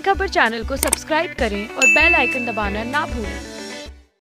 इन खबर चैनल को सब्सक्राइब करें और बेल आइकन दबाना ना भूलें।